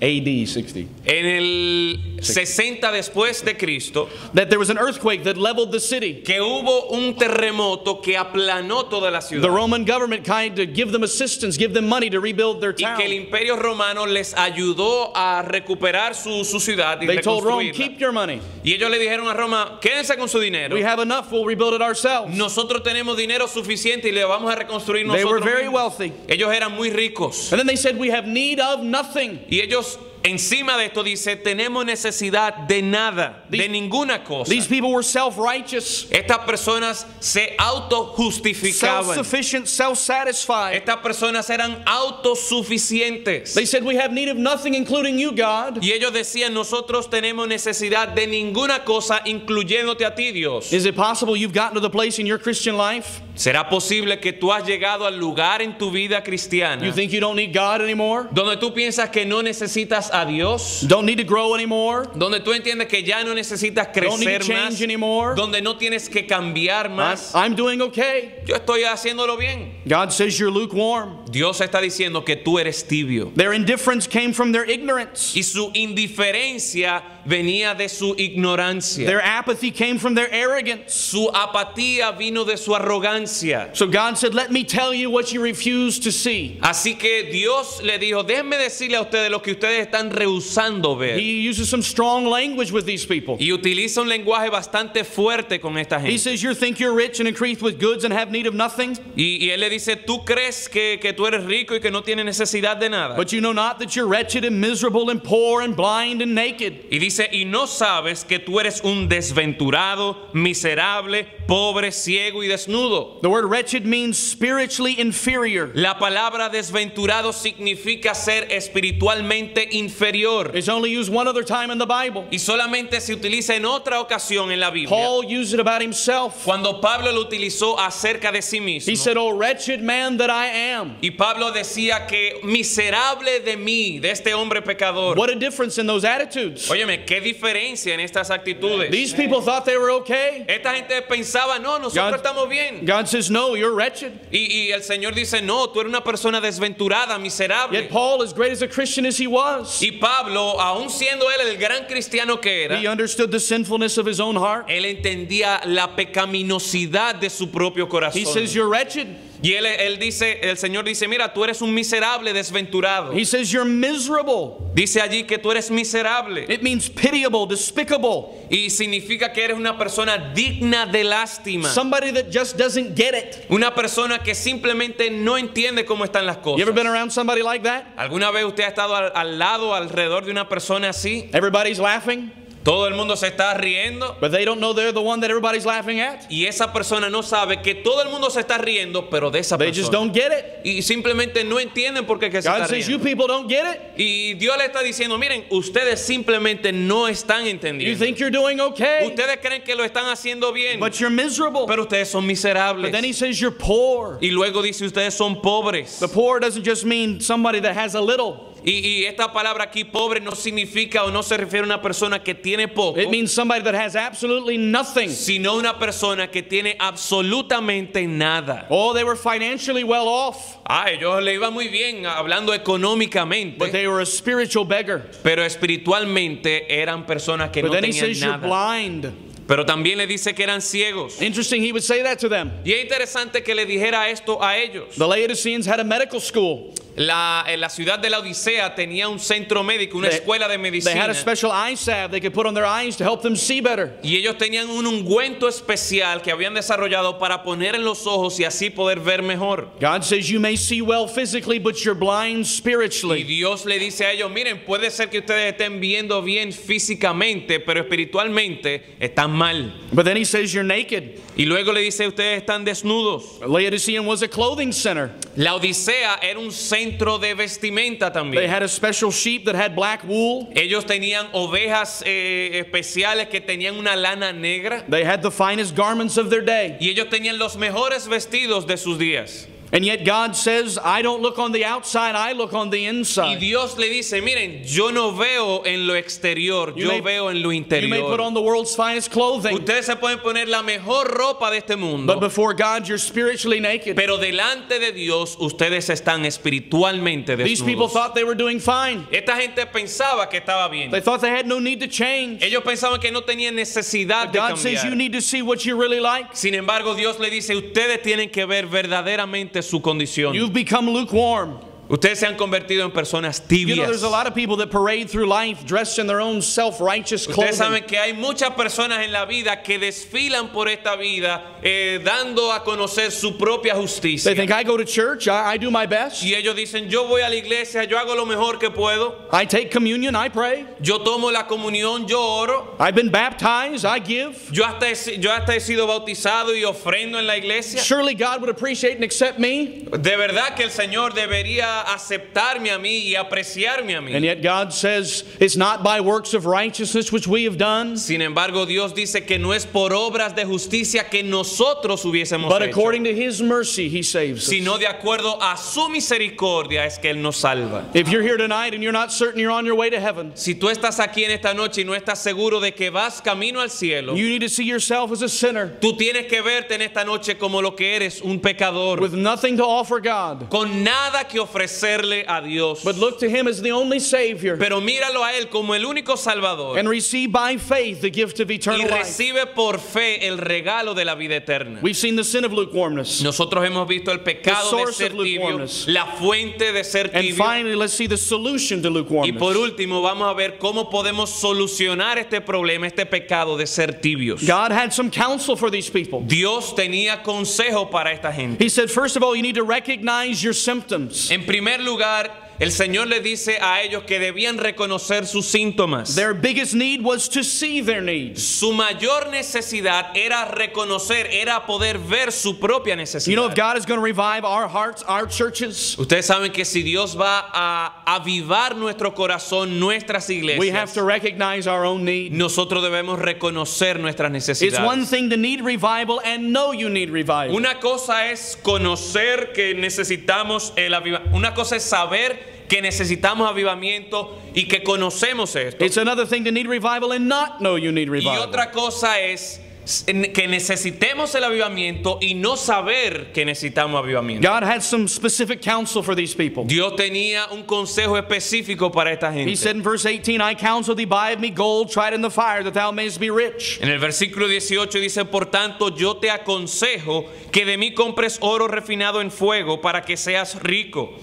A D sixty. En el sesenta después de Cristo, that there was an earthquake that leveled the city. Que hubo un terremoto que aplanó toda la ciudad. The Roman government tried to give them assistance, give them money to rebuild their town. Y que el Imperio Romano les ayudó a recuperar su, su ciudad y They told Rome, keep your money. Y ellos le dijeron a Roma, quédense con su dinero. We have enough, we'll rebuild it ourselves. Nosotros tenemos dinero suficiente y le vamos a reconstruir nosotros. They were very wealthy. Ellos eran muy ricos. And then they said, we have need of nothing. Y ellos encima de esto dice, tenemos necesidad de nada, these, de ninguna cosa. These people were self-righteous. Estas personas se autojustificaban. Self-sufficient, self-satisfied. Estas personas eran autosuficientes. They said, we have need of nothing, including you, God. Y ellos decían, nosotros tenemos necesidad de ninguna cosa, incluyéndote a ti, Dios. Is it possible you've gotten to the place in your Christian life? ¿Será posible que tú has llegado al lugar en tu vida cristiana you think you don't need God anymore? Donde tú piensas que no necesitas a Dios? Don't need to grow anymore? Donde tú entiendes que ya no necesitas crecer más anymore? Donde no tienes que cambiar más. I'm, I'm doing okay. Yo estoy haciéndolo bien. God says you're lukewarm. Dios está diciendo que tú eres tibio. Their indifference came from their ignorance. Y su indiferencia venía de su ignorancia. Their apathy came from their arrogance. Su apatía vino de su arrogancia. So God said, let me tell you what you refuse to see. Así que Dios le dijo, déjenme decirle a ustedes lo que ustedes están están rehusando ver. He uses some strong language with these people. Y utiliza un lenguaje bastante fuerte con esta gente. He says, "You think you're rich and increased with goods and have need of nothing." Y, y él le dice, "Tú crees que que tú eres rico y que no tienes necesidad de nada." But you know not that you're wretched and miserable and poor and blind and naked. Y dice, "Y no sabes que tú eres un desventurado, miserable, pobre, ciego y desnudo." The word wretched means spiritually inferior. La palabra desventurado significa ser espiritualmente inferior. It's only used one other time in the Bible. Y solamente se utiliza en otra ocasión en la Biblia. Paul used it about himself. Cuando Pablo lo utilizó acerca de sí mismo. He said, "Oh wretched man that I am." Y Pablo decía que miserable de mí, de este hombre pecador. What a difference in those attitudes. Óyeme, qué diferencia en estas actitudes. These people thought they were okay. Esta gente pensaba, "No, nosotros God, estamos bien." God says, "No, you're wretched." Y, y el Señor dice, "No, tú eres una persona desventurada, miserable." Yet Paul, as great as a Christian as he was, y Pablo, aun siendo él el gran cristiano que era, he understood the sinfulness of his own heart. Él entendía la pecaminosidad de su propio corazón. He says, "You're wretched." Y él, él dice, el Señor dice, "Mira, tú eres un miserable desventurado." He says, "You're miserable." Dice allí que tú eres miserable. It means pitiable, despicable. Y significa que eres una persona digna de lástima. Somebody that just doesn't get it. Una persona que simplemente no entiende cómo están las cosas. You ever been around somebody like that? ¿Alguna vez usted ha estado al, al lado, alrededor de una persona así? Everybody's laughing. Todo el mundo se está riendo. But they don't know they're the one that everybody's laughing at. Y esa persona no sabe que todo el mundo se está riendo, pero de esa they persona. They just don't get it. Y simplemente no entienden por qué que se está says, riendo. You people don't get it. Y Dios le está diciendo, miren, ustedes simplemente no están entendiendo. You think you're doing okay. Ustedes creen que lo están haciendo bien. But you're miserable. Pero ustedes son miserables. But then he says, you're poor. Y luego dice, ustedes son pobres. The poor doesn't just mean somebody that has a little. Y, y esta palabra aquí, pobre, no significa o no se refiere a una persona que tiene poco. It means somebody that has absolutely nothing. Sino una persona que tiene absolutamente nada. Oh, they were financially well off. Ah, ellos le iba muy bien hablando económicamente. But they were a spiritual beggar. Pero espiritualmente eran personas que But no tenían says, nada. You're blind. Pero también le dice que eran ciegos. Interesting, he would say that to them. Y es interesante que le dijera esto a ellos. The Laodiceans had a medical school. La, en la ciudad de Laodicea tenía un centro médico, una they, escuela de medicina. They had a special eye salve they could put on their eyes to help them see better. Y ellos tenían un ungüento especial que habían desarrollado para poner en los ojos y así poder ver mejor. God says you may see well physically, but you're blind spiritually. Y Dios le dice a ellos, miren, puede ser que ustedes estén viendo bien físicamente, pero espiritualmente están mal. But then he says you're naked. Y luego le dice, ustedes están desnudos. Laodicea was a clothing center. Laodicea era un centro de vestimenta también. They had a special sheep that had black wool. Ellos tenían ovejas eh, especiales que tenían una lana negra. They had the finest garments of their day. Y ellos tenían los mejores vestidos de sus días. And yet God says, I don't look on the outside, I look on the inside. Y Dios le dice, miren, yo no veo en lo exterior, you yo may, veo en lo interior. You may put on the world's finest clothing. Ustedes se pueden poner la mejor ropa de este mundo. But before God, you're spiritually naked. Pero delante de Dios, ustedes están espiritualmente desnudos. These people thought they were doing fine. Esta gente pensaba que estaba bien. They thought they had no need to change. Ellos pensaban que no tenían necesidad But de God cambiar. God says you need to see what you really like. Sin embargo, Dios le dice, ustedes tienen que ver verdaderamente su condición. You've become lukewarm. Ustedes se han convertido en personas tibias. You know, there's a lot of people that parade through life dressed in their own self-righteous clothing. Ustedes saben que hay muchas personas en la vida que desfilan por esta vida eh, dando a conocer su propia justicia. They think I go to church, I, I do my best. Y ellos dicen, yo voy a la iglesia, yo hago lo mejor que puedo. I take communion, I pray. Yo tomo la comunión, yo oro. I've been baptized, I give. Yo hasta he, yo hasta he sido bautizado y ofrendo en la iglesia. Surely God would appreciate and accept me. De verdad que el Señor debería aceptarme a mí y apreciarme a mí. And yet God says it's not by works of righteousness which we have done. Sin embargo, Dios dice que no es por obras de justicia que nosotros hubiésemos But hecho. According to his mercy he saves us. Sino de acuerdo a su misericordia es que él nos salva. If you're here tonight and you're not certain you're on your way to heaven. Si tú estás aquí en esta noche y no estás seguro de que vas camino al cielo. You need to see yourself as a sinner. Tú tienes que verte en esta noche como lo que eres, un pecador. With nothing to offer God. Con nada que ofrecer obedecerle a Dios. But look to him as the only Savior. Pero míralo a él como el único Salvador. And receive by faith the gift of eternal life. Y recibe por fe el regalo de la vida eterna. We've seen the sin of lukewarmness. Nosotros hemos visto el pecado de ser tibio, la fuente de ser tibio. And finally, let's see the solution to lukewarmness. Y por último, vamos a ver cómo podemos solucionar este problema, este pecado de ser tibios. God had some counsel for these people. Dios tenía consejo para esta gente. He said, first of all, you need to recognize your symptoms. En primer lugar, el Señor le dice a ellos que debían reconocer sus síntomas. Their biggest need was to see their need. Su mayor necesidad era reconocer, era poder ver su propia necesidad. You know, if God is going to revive our hearts, our churches. Ustedes saben que si Dios va a avivar nuestro corazón, nuestras iglesias. We have to recognize our own need. Nosotros debemos reconocer nuestras necesidades. It's one thing to need revival and know you need revival. Una cosa es conocer que necesitamos el avivamiento. Una cosa es saber que necesitamos avivamiento y que conocemos esto. It's another thing to need revival and not know you need revival. Y otra cosa es que necesitemos el avivamiento y no saber que necesitamos avivamiento. God had some specific counsel for these people. Dios tenía un consejo específico para esta gente. He said in verse eighteen, I counsel thee, buy of me gold tried in the fire, that thou mayest be rich. En el versículo dieciocho dice, por tanto, yo te aconsejo que de mí compres oro refinado en fuego para que seas rico.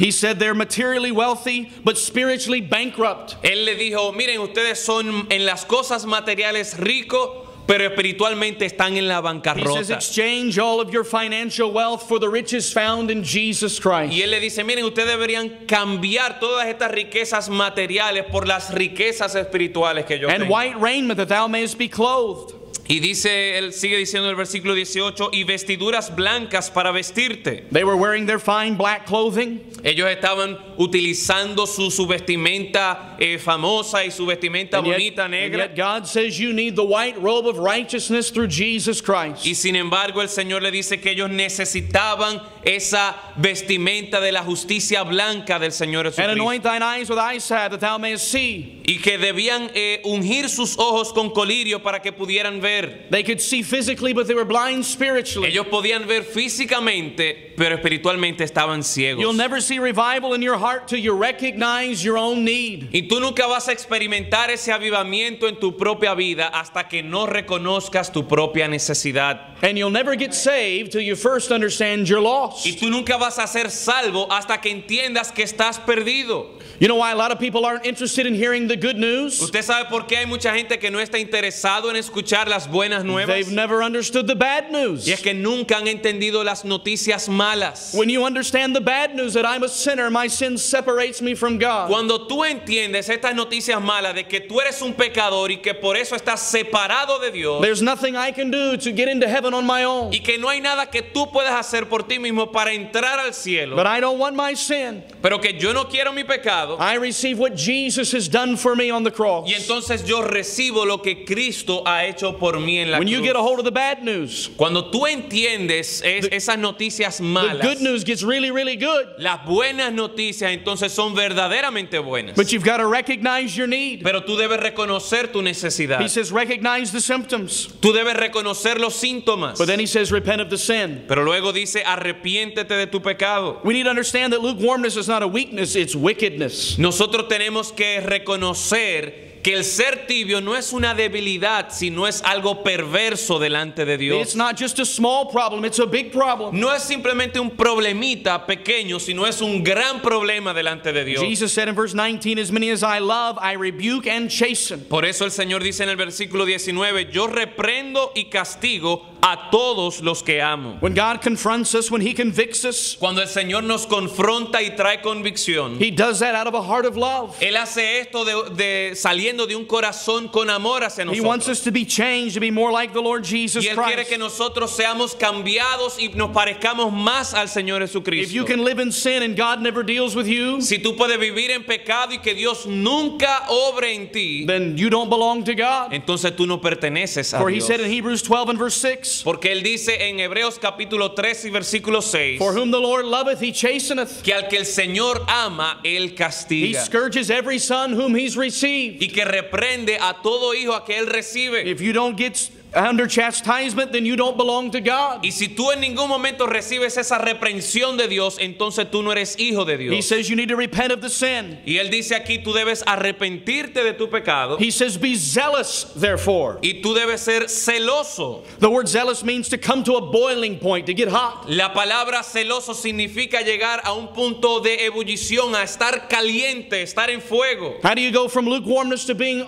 He said they're materially wealthy, but spiritually bankrupt. Él le dijo, miren, ustedes son en las cosas materiales ricos, pero espiritualmente están en la bancarrota. He says, exchange all of your financial wealth for the riches found in Jesus Christ. Y él le dice, miren, ustedes deberían cambiar todas estas riquezas materiales por las riquezas espirituales que yo tengo. And white raiment that thou mayest be clothed. Y dice, él sigue diciendo el versículo dieciocho, y vestiduras blancas para vestirte. They were wearing their fine black clothing. Ellos estaban utilizando su, su vestimenta eh, famosa y su vestimenta and bonita yet, negra. And yet God says you need the white robe of righteousness through Jesus Christ. Y sin embargo el Señor le dice que ellos necesitaban esa vestimenta de la justicia blanca del Señor Jesucristo. And anoint thine eyes with eye salve, that thou mayest see. Y que debían eh, ungir sus ojos con colirio para que pudieran ver. They could see physically, but they were blind spiritually. Ellos podían ver físicamente, pero espiritualmente estaban ciegos. You'll never see revival in your heart till you recognize your own need. Y tú nunca vas a experimentar ese avivamiento en tu propia vida hasta que no reconozcas tu propia necesidad. And you'll never get saved till you first understand you're lost. Y tú nunca vas a ser salvo hasta que entiendas que estás perdido. You know why a lot of people aren't interested in hearing the good news? ¿Usted sabe por qué hay mucha gente que no está interesado en escuchar las buenas nuevas? They've never understood the bad news. Y es que nunca han entendido las noticias malas. When you understand the bad news that I'm a sinner, my sin separates me from God. Cuando tú entiendes estas noticias malas de que tú eres un pecador y que por eso estás separado de Dios. There's nothing I can do to get into heaven on my own. Y que no hay nada que tú puedas hacer por ti mismo para entrar al cielo. But I don't want my sin. Pero que yo no quiero mi pecado. I receive what Jesus has done for me on the cross. Y entonces yo recibo lo que Cristo ha hecho por mí en la cruz. When you get a hold of the bad news, cuando tú entiendes es, the, esas noticias malas, the good news gets really, really good. Las buenas noticias entonces son verdaderamente buenas. But you've got to recognize your need. Pero tú debes reconocer tu necesidad. He says, recognize the symptoms. Tú debes reconocer los síntomas. But then he says, repent of the sin. Pero luego dice, arrepiéntete de tu pecado. We need to understand that lukewarmness is not a weakness; it's wickedness. Nosotros tenemos que reconocer que el ser tibio no es una debilidad, sino es algo perverso delante de Dios. It's not just a small problem, it's a big problem. No es simplemente un problemita pequeño, sino es un gran problema delante de Dios. Jesus said in verse nineteen, as many as I love, I rebuke and chasten. Por eso el Señor dice en el versículo diecinueve, yo reprendo y castigo a todos los que amo. When God confronts us, when he convicts us, cuando el Señor nos confronta y trae convicción, he does that out of a heart of love. Él hace esto de, de salir de un corazón con amor hacia nosotros. He wants us to be changed, to be more like the Lord Jesus Christ. Y él quiere que nosotros seamos cambiados y nos parezcamos más al Señor Jesucristo. If you can live in sin and God never deals with you, si tú puedes vivir en pecado y que Dios nunca obre en ti, then you don't belong to God. Entonces tú no perteneces a Dios. For he said in Hebrews twelve and verse six, porque él dice en Hebreos capítulo tres y versículo seis, for whom the Lord loveth, he chasteneth. Que al que el Señor ama, él castiga. He scourges every son whom he's received. Y que reprende a todo hijo a que él recibe. If you don't get under chastisement, then you don't belong to God. Y si tú en ningún momento recibes esa reprensión de Dios, entonces tú no eres hijo de Dios. He says you need to repent of the sin. Y él dice aquí, tú debes arrepentirte de tu pecado. He says be zealous therefore. Y tú debes ser celoso. The word zealous means to come to a boiling point, to get hot. La palabra celoso significa llegar a un punto de ebullición, a estar caliente, estar en fuego. How do you go from lukewarmness to being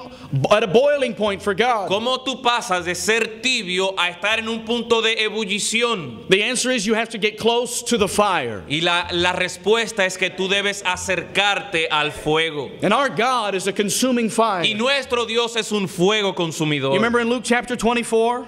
at a boiling point for God? ¿Cómo tú pasas de ser tibio a estar en un punto de ebullición? The answer is you have to get close to the fire. Y la, la respuesta es que tú debes acercarte al fuego. And our God is a consuming fire. Y nuestro Dios es un fuego consumidor. You remember in Luke chapter twenty-four?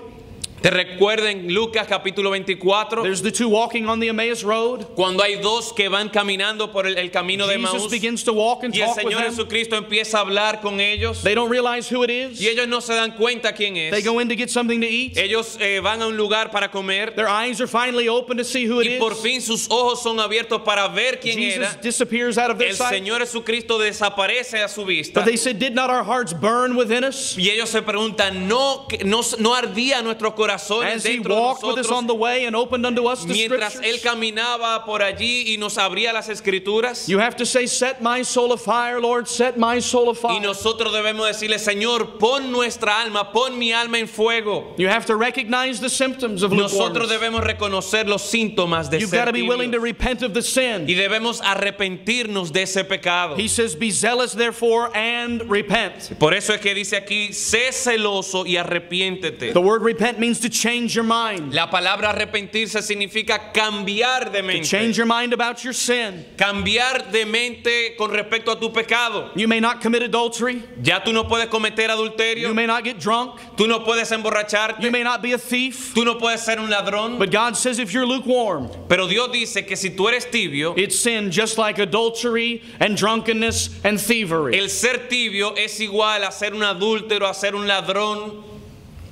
Te recuerden Lucas capítulo veinticuatro. There's the two walking on the Emmaus road. Cuando hay dos que van caminando por el, el camino de Emmaus. Jesus begins to walk and y talk el Señor with Jesucristo them. Empieza a hablar con ellos. They don't realize who it is. Y ellos no se dan cuenta quién es. They go in to get something to eat. Ellos eh, van a un lugar para comer. Their eyes are finally open to see who it y is. Y por fin sus ojos son abiertos para ver quién Jesus era. Disappears out of their el sight. Señor Jesucristo desaparece a su vista. But they said, "Did not our hearts burn within us?" Y ellos se preguntan, ¿no no, no ardía nuestro corazón? As he walked with us on the way and opened unto us the scriptures. Mientras él caminaba por allí y nos abría las escrituras. You have to say, set my soul afire, Lord, set my soul afire. Y nosotros debemos decirle, Señor, pon nuestra alma, pon mi alma en fuego. You have to recognize the symptoms of lukewarmness. Nosotros debemos reconocer los síntomas de You've ser tibios. You've got to be willing to repent of the sin. Y debemos arrepentirnos de ese pecado. He says, be zealous therefore and repent. Por eso es que dice aquí, sé celoso y arrepiéntete. The word repent means to change your mind. La palabra arrepentirse significa cambiar de mente. To change your mind about your sin. Cambiar de mente con respecto a tu pecado. You may not commit adultery. Ya tú no puedes cometer adulterio. You may not get drunk. Tú no puedes emborracharte. You may not be a thief. Tú no puedes ser un ladrón. But God says if you're lukewarm. Pero Dios dice que si tú eres tibio, it's sin just like adultery and drunkenness and thievery. El ser tibio es igual a ser un adúltero, a ser un ladrón.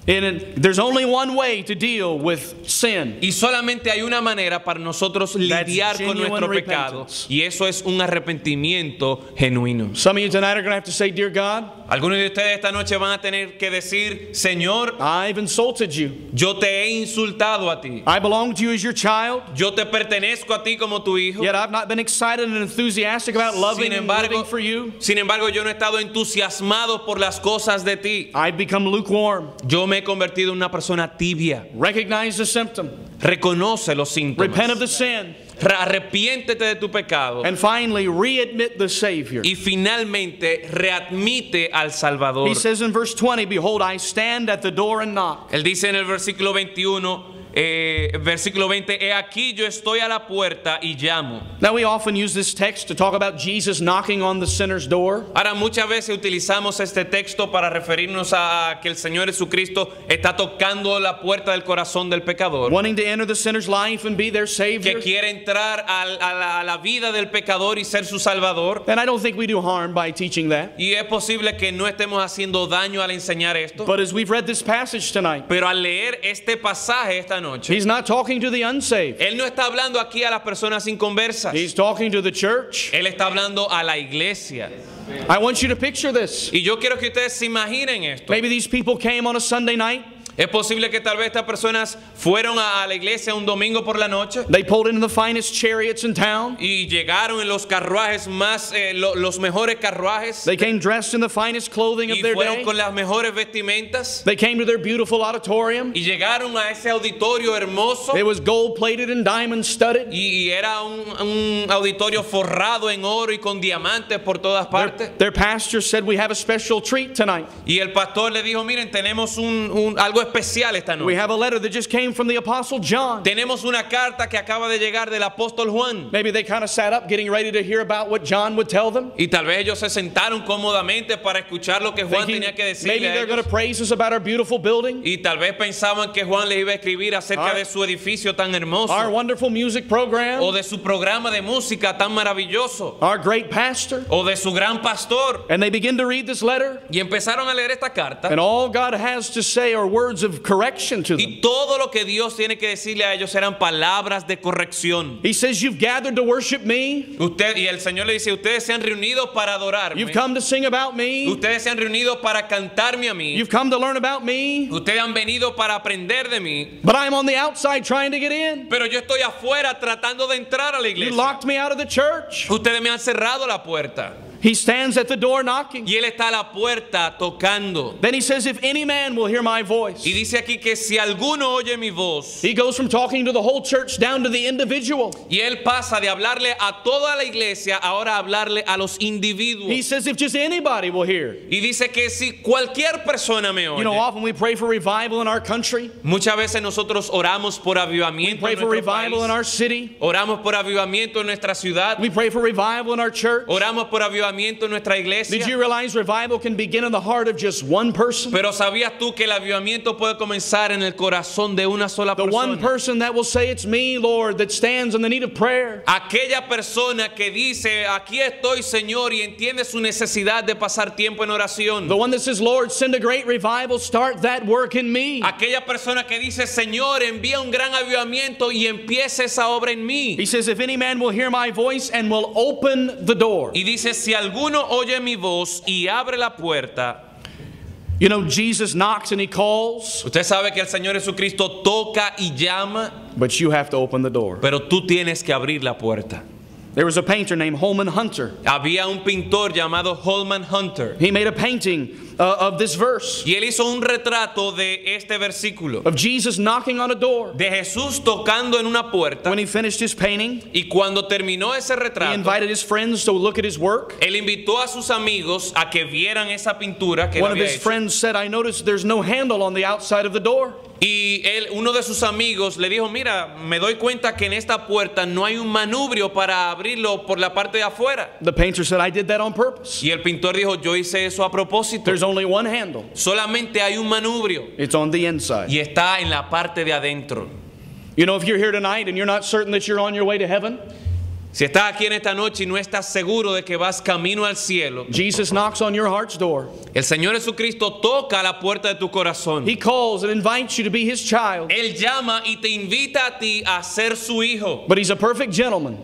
And there's only one way to deal with sin. Y solamente hay una manera para nosotros lidiar con nuestro pecado, y eso es un arrepentimiento genuino. Some of you tonight are going to have to say, dear God. Algunos de ustedes esta noche van a tener que decir, Señor, I've insulted you. Yo te he insultado a ti. I belong to you as your child. Yo te pertenezco a ti como tu hijo. Yet I've not been excited and enthusiastic about loving and living for you. Sin embargo, yo no he estado entusiasmado por las cosas de ti. I've become lukewarm. Yo me he convertido en una persona tibia. Recognize the symptom. Reconoce los síntomas. Repent of the sin. Arrepiéntete de tu pecado. And finally, readmit the Savior. Y finalmente readmite al Salvador. He says in verse twenty, behold, I stand at the door and knock. Él dice en el versículo veintiuno, Eh, versículo veinte, he aquí yo estoy a la puerta y llamo. Now we often use this text to talk about Jesus knocking on the sinner's door. Ahora muchas veces utilizamos este texto para referirnos a que el Señor Jesucristo está tocando la puerta del corazón del pecador. Wanting to enter the sinner's life and be their savior. Que quiere entrar a, a, la, a la vida del pecador y ser su salvador. And I don't think we do harm by teaching that. Y es posible que no estemos haciendo daño al enseñar esto. But as we've read this passage tonight. Pero al leer este pasaje esta noche, he's not talking to the unsaved. Él no está hablando aquí a las personas inconversas. He's talking to the church. Él está hablando a la iglesia. I want you to picture this. Y yo quiero que ustedes se imaginen esto. Maybe these people came on a Sunday night. Es posible que tal vez estas personas fueron a la iglesia un domingo por la noche. They pulled into the finest chariots in town. Y llegaron en los carruajes más, eh, lo, los mejores carruajes. They came dressed in the finest clothing of their day. Y fueron con las mejores vestimentas. They came to their beautiful auditorium. Y llegaron a ese auditorio hermoso. It was gold plated and diamond studded. Y, y era un, un auditorio forrado en oro y con diamantes por todas partes. Their, their pastor said, we have a special treat tonight. Y el pastor le dijo, miren, tenemos un, un algo especial esta noche. We have a letter that just came from the apostle John. Tenemos una carta que acaba de llegar del apóstol Juan. Maybe they kind of sat up getting ready to hear about what John would tell them. Y tal vez ellos se sentaron cómodamente para escuchar lo que Juan Thinking, tenía que decirle. Maybe they're going to praise us about our beautiful building. Y tal vez pensaban que Juan les iba a escribir acerca our, de su edificio tan hermoso. Our wonderful music program. O de su programa de música tan maravilloso. Our great pastor. O de su gran pastor. And they begin to read this letter. Y empezaron a leer esta carta. And all God has to say are words words of correction to them. Y todo lo que Dios tiene que decirle a ellos eran palabras de corrección. He says, "You've gathered to worship me." Usted, y el Señor le dice, ustedes se han reunido para adorarme. You've come to sing about me. Ustedes se han reunido para cantarme a mí. You've come to learn about me. Ustedes han venido para aprender de mí. But I'm on the outside trying to get in. Pero yo estoy afuera tratando de entrar a la iglesia. You locked me out of the church. Ustedes me han cerrado la puerta. He stands at the door knocking. Y él está a la puerta tocando. Then he says, "If any man will hear my voice." Y dice aquí que si alguno oye mi voz. He goes from talking to the whole church down to the individual. Y él pasa de hablarle a toda la iglesia ahora a hablarle a los individuos. He says, "If just anybody will hear." Y dice que si cualquier persona me oye. You know, often we pray for revival in our country. Muchas veces nosotros oramos por avivamiento. We pray for revival in our city. Oramos por avivamiento en nuestra ciudad. We pray for revival in our church. Oramos por avivamiento. Did you realize revival can begin in the heart of just one person? Pero sabías tú que el avivamiento puede comenzar en el corazón de una sola persona. The one person that will say, "It's me, Lord," that stands in the need of prayer. Aquella persona que dice, "Aquí estoy, Señor," y entiende su necesidad de pasar tiempo en oración. The one that says, "Lord, send a great revival, start that work in me." Aquella persona que dice, "Señor, envía un gran avivamiento y empiece esa obra en mí." He says, "If any man will hear my voice and will open the door." Y dice, si alguno oye mi voz y abre la puerta. You know, Jesus knocks and he calls. Usted sabe que el Señor Jesucristo toca y llama. But you have to open the door. Pero tú tienes que abrir la puerta. There was a painter named Holman Hunter. Había un pintor llamado Holman Hunter. He made a painting uh, of this verse. Y él hizo un retrato de este versículo. Of Jesus knocking on a door. De Jesús tocando en una puerta. When he finished his painting, y cuando terminó ese retrato, he invited his friends to look at his work. Él invitó a sus amigos a que vieran esa pintura que One él había of his hecho. friends said, "I noticed there's no handle on the outside of the door." Y él, uno de sus amigos le dijo, mira, me doy cuenta que en esta puerta no hay un manubrio para abrirlo por la parte de afuera. The painter said, "I did that on purpose." Y el pintor dijo, yo hice eso a propósito. There's only one handle. Solamente hay un manubrio. It's on the inside. Y está en la parte de adentro. You know, if you're here tonight and you're not certain that you're on your way to heaven. Si estás aquí en esta noche y no estás seguro de que vas camino al cielo. Jesus knocks on your heart's door. El Señor Jesucristo toca la puerta de tu corazón. He calls and invites you to be his child. Él llama y te invita a ti a ser su hijo. But he's a perfect gentleman.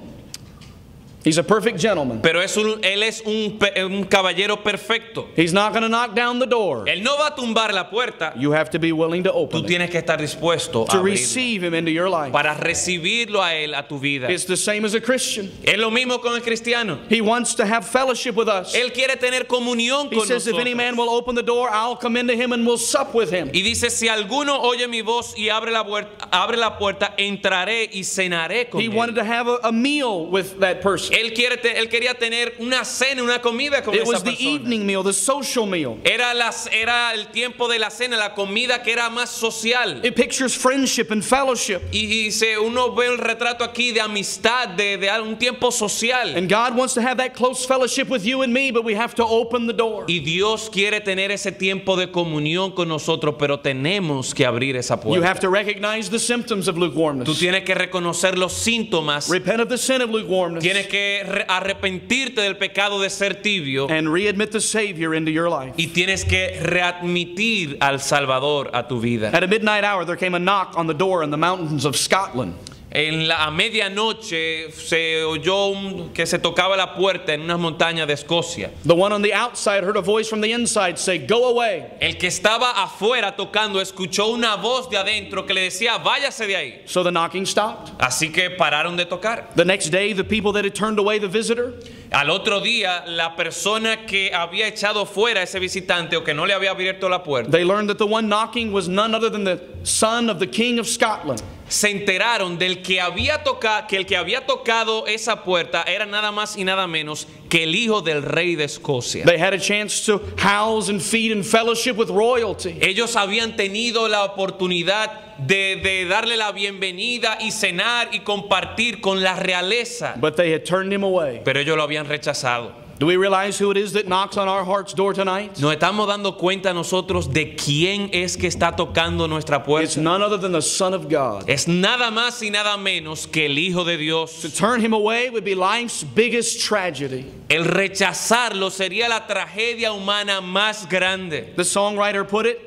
He's a perfect gentleman. Pero es un, él es un, un caballero perfecto. He's not going to knock down the door. Él no va a tumbar la puerta. You have to be willing to open. Tú tienes que estar dispuesto to a receive him into your life. Para recibirlo a él a tu vida. It's the same as a Christian. Es lo mismo con el cristiano. He wants to have fellowship with us. Él quiere tener comunión he con says, nosotros. If any man will open the door, I'll come into him and we'll sup with him. Y dice, si alguno oye mi voz y abre la puerta, abre la puerta, entraré y cenaré con he él. He wanted to have a, a meal with that person. Él, quiere te, él quería tener una cena, una comida con It esa was the persona. Evening meal, the social meal. Era, las, era el tiempo de la cena, la comida que era más social. It pictures friendship and fellowship. Y, y se, uno ve el retrato aquí de amistad, de, de un tiempo social. And God wants to have that close fellowship with you and me, but we have to open the door. Y Dios quiere tener ese tiempo de comunión con nosotros, pero tenemos que abrir esa puerta. You have to recognize the symptoms of lukewarmness. Tú tienes que reconocer los síntomas. Repent of the sin of lukewarmness. Tienes que arrepentirte del pecado de ser tibio and readmit the Savior into your life. Y tienes que readmitir al Salvador a tu vida. At a midnight hour there came a knock on the door in the mountains of Scotland. En la, a medianoche se oyó un, que se tocaba la puerta en unas montañas de Escocia. The one on the outside heard a voice from the inside say, "Go away." El que estaba afuera tocando escuchó una voz de adentro que le decía, "Váyase de ahí." So the knocking stopped. Así que pararon de tocar. The next day, the people that had turned away the visitor. Al otro día, la persona que había echado fuera a ese visitante o que no le había abierto la puerta. They learned that the one knocking was none other than the son of the King of Scotland. Se enteraron del que había tocado, que el que había tocado esa puerta era nada más y nada menos que el hijo del rey de Escocia. They had a chance to house and feed and fellowship with royalty. Ellos habían tenido la oportunidad de, de darle la bienvenida y cenar y compartir con la realeza. But they had turned him away. Pero ellos lo habían rechazado. Do we realize who it is that knocks on our heart's door tonight? Nos estamos dando cuenta nosotros de quién es que está tocando nuestra puerta. It's none other than the Son of God. Es nada más y nada menos que el Hijo de Dios. To turn him away would be life's biggest tragedy. El rechazarlo sería la tragedia humana más grande. The songwriter put it.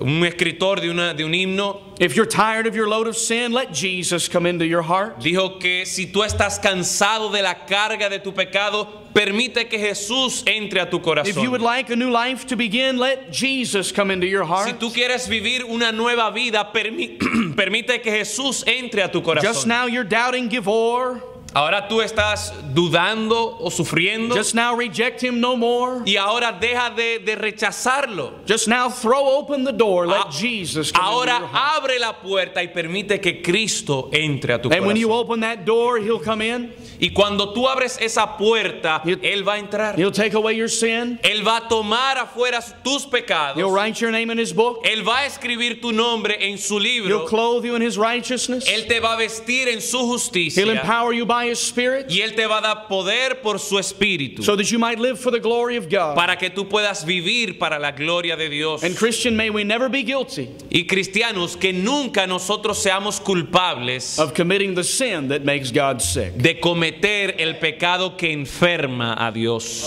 un escritor de, una, de un himno dijo que si tú estás cansado de la carga de tu pecado, permite que Jesús entre a tu corazón. Si tú quieres vivir una nueva vida, permi permite que Jesús entre a tu corazón. Just now you're doubting, give or. Ahora tú estás dudando o sufriendo. Just now reject him no more. Y ahora deja de, de rechazarlo. Just now throw open the door, let Jesus come. Ahora abre la puerta y permite que Cristo entre a tu corazón. And when you open that door, he'll come in. Y cuando tú abres esa puerta, he'll, él va a entrar. He'll take away your sin. Él va a tomar afuera tus pecados. He'll write your name in his book. Él va a escribir tu nombre en su libro. He'll clothe you in his righteousness. Él te va a vestir en su justicia. He'll empower you by his spirit, y él te va a dar poder por su espíritu, so that you might live for the glory of God. Para que tú puedas vivir para la gloria de Dios. And Christian, may we never be guilty. Y cristianos, que nunca nosotros seamos culpables of committing the sin that makes God sick. De cometer el pecado que enferma a Dios.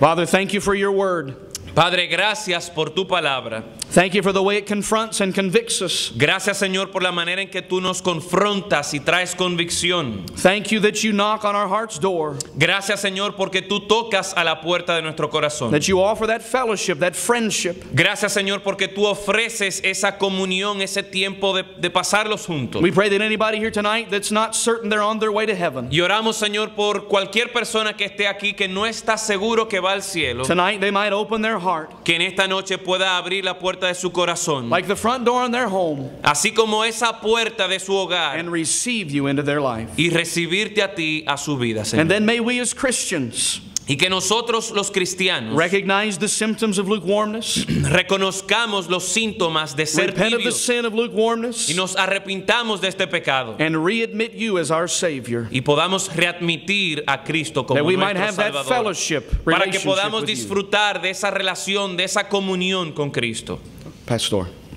Father, thank you for your word. Padre, gracias por tu palabra. Thank you for the way it confronts and convicts us. Gracias, Señor, por la manera en que tú nos confrontas y traes convicción. Thank you that you knock on our heart's door. Gracias, Señor, porque tú tocas a la puerta de nuestro corazón. That you offer that fellowship, that friendship. Gracias, Señor, porque tú ofreces esa comunión, ese tiempo de, de pasarlos juntos. We pray that anybody here tonight that's not certain they're on their way to heaven. Y oramos, Señor, por cualquier persona que esté aquí que no está seguro que va al cielo. Tonight they might open their heart, que en esta noche pueda abrir la puerta de su corazón, like the front door in their home, así como esa puerta de su hogar, and receive you into their life. Y recibirte a ti a su vida, Señor. And then may we as Christians, y que nosotros los cristianos, recognize the symptoms of lukewarmness, reconozcamos los síntomas de ser repent tibios, of the sin of lukewarmness, y nos arrepintamos de este pecado, and readmit you as our Savior, y podamos readmitir a Cristo como nuestro Salvador, that we might have that fellowship, para que podamos disfrutar de esa relación, de esa comunión con Cristo. Pastor.